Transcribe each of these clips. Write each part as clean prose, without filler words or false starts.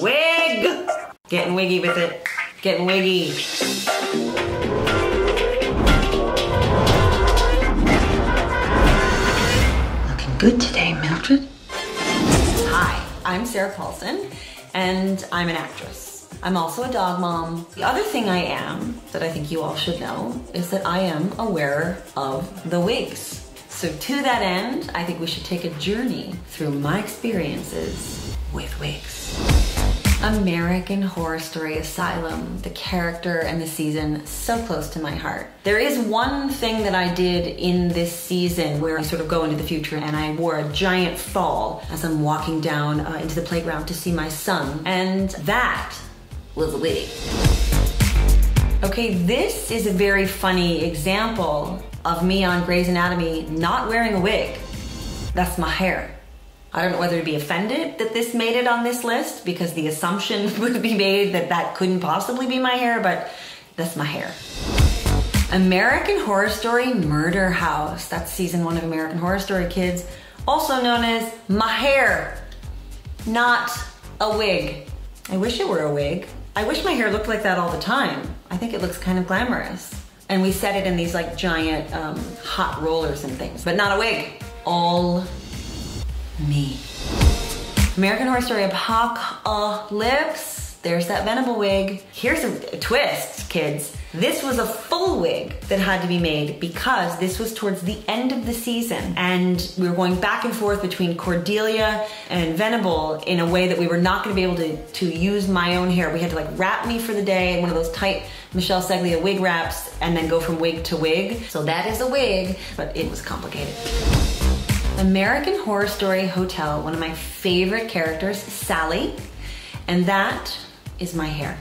Wig! Getting wiggy with it. Getting wiggy. Looking good today, Mildred. Hi, I'm Sarah Paulson, and I'm an actress. I'm also a dog mom. The other thing I am, that I think you all should know, is that I am a wearer of the wigs. So to that end, I think we should take a journey through my experiences with wigs. American Horror Story Asylum, the character and the season, so close to my heart. There is one thing that I did in this season where I sort of go into the future, and I wore a giant fall as I'm walking down into the playground to see my son, and that was a wig. Okay, this is a very funny example of me on Grey's Anatomy not wearing a wig. That's my hair. I don't know whether to be offended that this made it on this list, because the assumption would be made that that couldn't possibly be my hair, but that's my hair. American Horror Story Murder House. That's season one of American Horror Story, kids. Also known as my hair, not a wig. I wish it were a wig. I wish my hair looked like that all the time. I think it looks kind of glamorous. And we set it in these like giant hot rollers and things, but not a wig. All me. American Horror Story Apocalypse. There's that Venable wig. Here's a twist, kids. This was a full wig that had to be made because this was towards the end of the season, and we were going back and forth between Cordelia and Venable in a way that we were not going to be able to use my own hair. We had to like wrap me for the day in one of those tight Michelle Seglia wig wraps and then go from wig to wig. So that is a wig, but it was complicated. American Horror Story Hotel, one of my favorite characters, Sally, and that is my hair.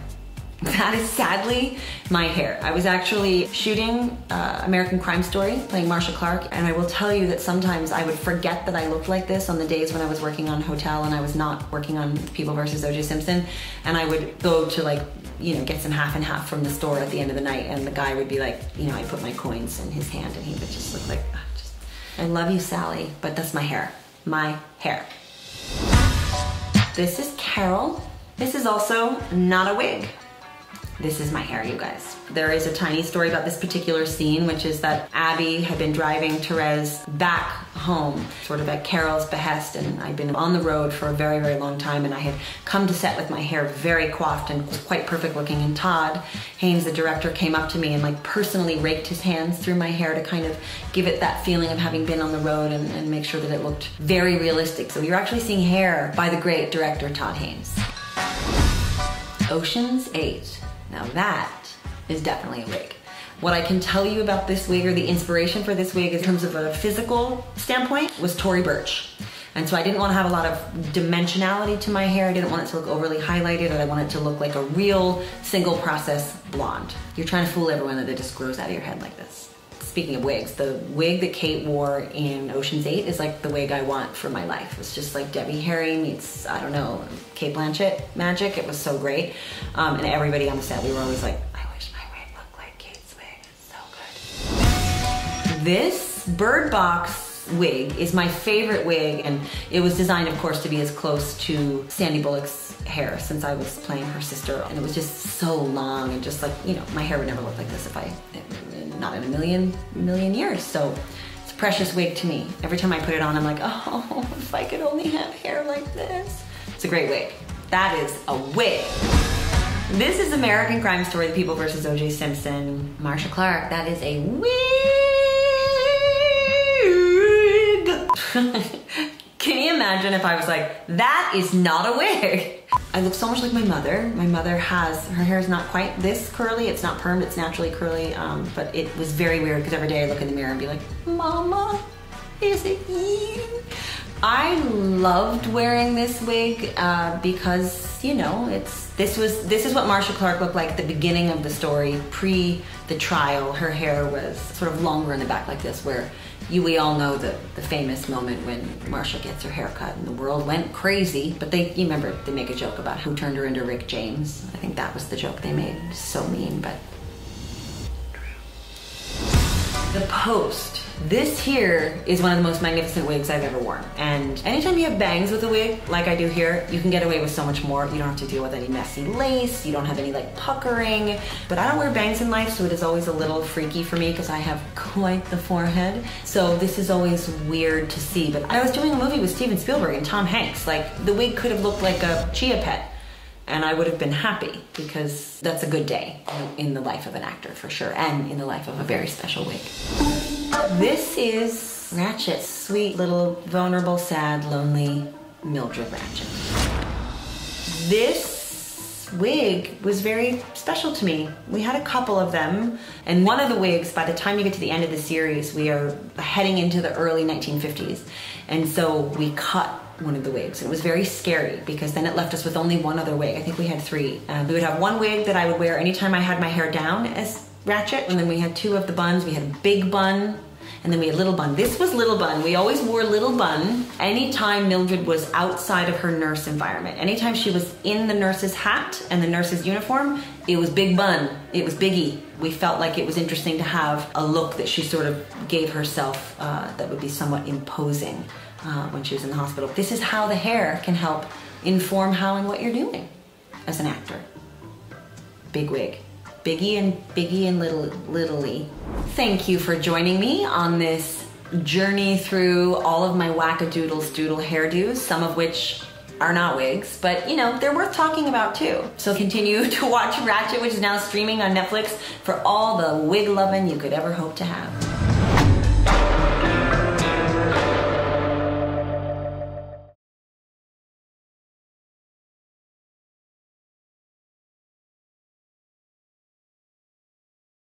That is sadly my hair. I was actually shooting American Crime Story, playing Marcia Clark, and I will tell you that sometimes I would forget that I looked like this on the days when I was working on Hotel and I was not working on People vs. OJ Simpson, and I would go to like, you know, get some half and half from the store at the end of the night, and the guy would be like, you know, I put my coins in his hand and he would just look like, I love you, Sally, but that's my hair. My hair. This is Carol. This is also not a wig. This is my hair, you guys. There is a tiny story about this particular scene, which is that Abby had been driving Therese back home, sort of at Carol's behest, and I'd been on the road for a very, very long time, and I had come to set with my hair very coiffed and was quite perfect looking, and Todd Haynes, the director, came up to me and like personally raked his hands through my hair to kind of give it that feeling of having been on the road and make sure that it looked very realistic. So you're actually seeing hair by the great director Todd Haynes. Ocean's 8. Now that is definitely a wig. What I can tell you about this wig, or the inspiration for this wig in terms of a physical standpoint, was Tory Burch. And so I didn't want to have a lot of dimensionality to my hair. I didn't want it to look overly highlighted, and I wanted it to look like a real single process blonde. You're trying to fool everyone that it just grows out of your head like this. Speaking of wigs, the wig that Cate wore in Ocean's 8 is like the wig I want for my life. It's just like Debbie Harry meets, I don't know, Cate Blanchett magic. It was so great. And everybody on the set, we were always like, I wish my wig looked like Cate's wig. It's so good. This Bird Box wig is my favorite wig, and it was designed, of course, to be as close to Sandy Bullock's hair, since I was playing her sister, and it was just so long and just like, you know, my hair would never look like this if I, not in a million years. So it's a precious wig to me. Every time I put it on, I'm like, oh, if I could only have hair like this. It's a great wig. That is a wig. This is American Crime Story, The People vs. OJ Simpson. Marcia Clark, that is a wig. Can you imagine if I was like, that is not a wig? I look so much like my mother. My mother has, her hair is not quite this curly. It's not permed, it's naturally curly. But it was very weird because every day I look in the mirror and be like, Mama, is it you? I loved wearing this wig because, you know, this is what Marcia Clark looked like at the beginning of the story, pre the trial. Her hair was sort of longer in the back like this, where we all know the famous moment when Marcia gets her hair cut and the world went crazy. But you remember, they make a joke about who turned her into Rick James. I think that was the joke they made. So mean, but true. The Post. This here is one of the most magnificent wigs I've ever worn. And anytime you have bangs with a wig, like I do here, you can get away with so much more. You don't have to deal with any messy lace. You don't have any like puckering. But I don't wear bangs in life, so it is always a little freaky for me because I have quite the forehead. So this is always weird to see. But I was doing a movie with Steven Spielberg and Tom Hanks. Like, the wig could have looked like a chia pet. And I would have been happy, because that's a good day in the life of an actor, for sure, and in the life of a very special wig. This is Ratched. Sweet, little, vulnerable, sad, lonely Mildred Ratched. This wig was very special to me. We had a couple of them, and one of the wigs, by the time you get to the end of the series, we are heading into the early 1950s, and so we cut one of the wigs. It was very scary because then it left us with only one other wig. I think we had three. We would have one wig that I would wear anytime I had my hair down as Ratched, and then we had two of the buns. We had a big bun, and then we had little bun. This was little bun. We always wore little bun anytime Mildred was outside of her nurse environment. Anytime she was in the nurse's hat and the nurse's uniform, it was big bun. It was biggie. We felt like it was interesting to have a look that she sort of gave herself that would be somewhat imposing when she was in the hospital. This is how the hair can help inform how and what you're doing as an actor. Big wig. Biggie and little-y. Thank you for joining me on this journey through all of my wackadoodles doodle hairdos, some of which are not wigs, but you know, they're worth talking about too. So continue to watch Ratched, which is now streaming on Netflix, for all the wig loving you could ever hope to have.